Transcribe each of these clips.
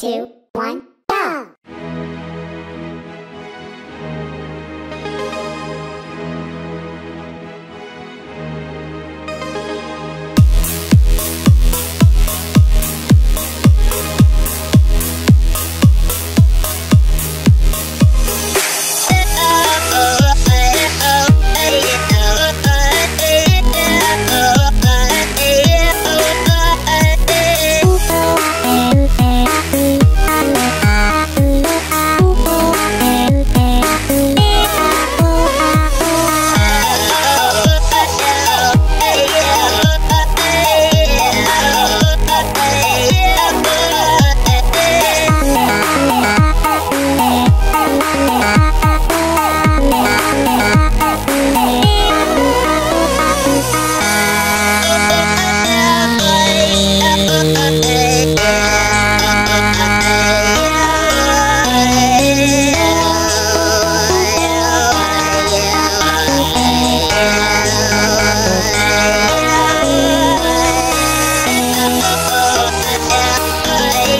2, 1.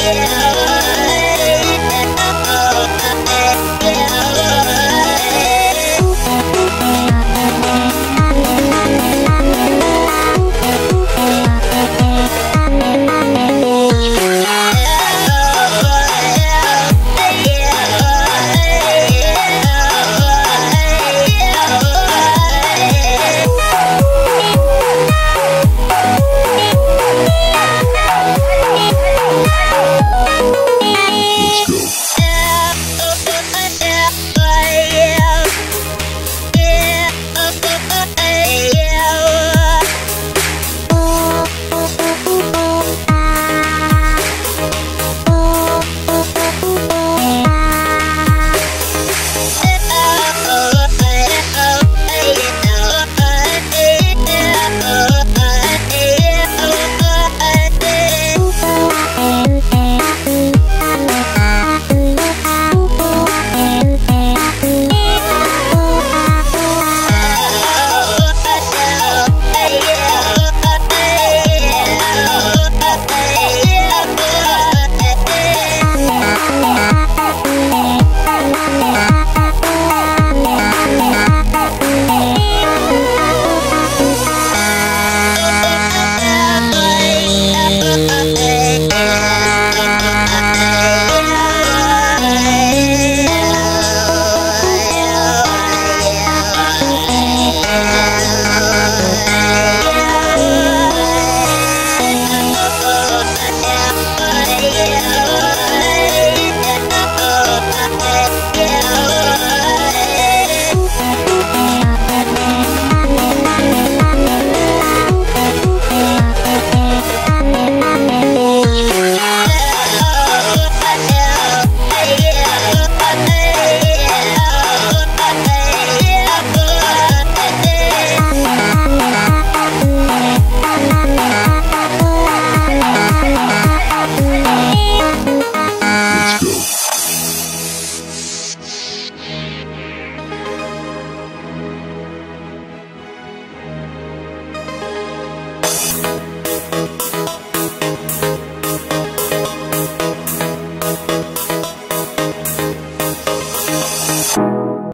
Yeah.